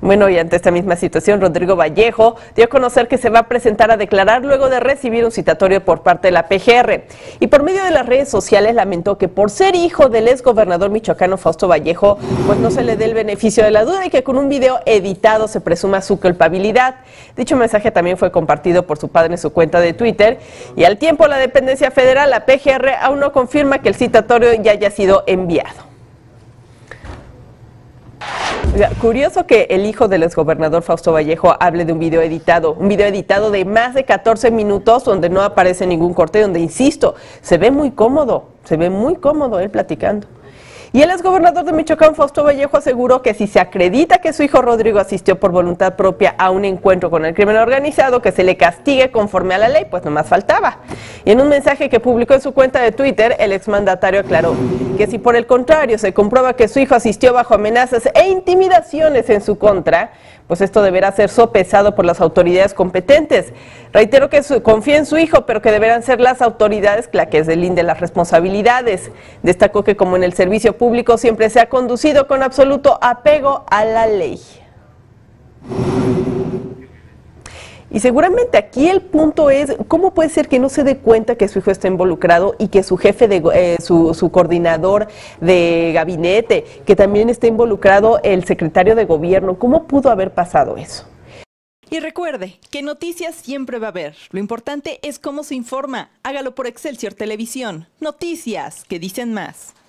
Bueno, y ante esta misma situación, Rodrigo Vallejo dio a conocer que se va a presentar a declarar luego de recibir un citatorio por parte de la PGR. Y por medio de las redes sociales lamentó que por ser hijo del exgobernador michoacano Fausto Vallejo, pues no se le dé el beneficio de la duda y que con un video editado se presuma su culpabilidad. Dicho mensaje también fue compartido por su padre en su cuenta de Twitter. Y al tiempo la dependencia federal, la PGR, aún no confirma que el citatorio ya haya sido enviado. Curioso que el hijo del exgobernador Fausto Vallejo hable de un video editado de más de 14 minutos donde no aparece ningún corte, donde, insisto, se ve muy cómodo él platicando. Y el exgobernador de Michoacán, Fausto Vallejo, aseguró que si se acredita que su hijo Rodrigo asistió por voluntad propia a un encuentro con el crimen organizado, que se le castigue conforme a la ley, pues nomás faltaba. Y en un mensaje que publicó en su cuenta de Twitter, el exmandatario aclaró que si por el contrario se comprueba que su hijo asistió bajo amenazas e intimidaciones en su contra, pues esto deberá ser sopesado por las autoridades competentes. Reitero que confía en su hijo, pero que deberán ser las autoridades las que deslinden las responsabilidades. Destacó que como en el servicio público siempre se ha conducido con absoluto apego a la ley. Y seguramente aquí el punto es, ¿cómo puede ser que no se dé cuenta que su hijo está involucrado y que su jefe, su coordinador de gabinete, que también está involucrado el secretario de gobierno? ¿Cómo pudo haber pasado eso? Y recuerde que noticias siempre va a haber. Lo importante es cómo se informa. Hágalo por Excelsior Televisión. Noticias que dicen más.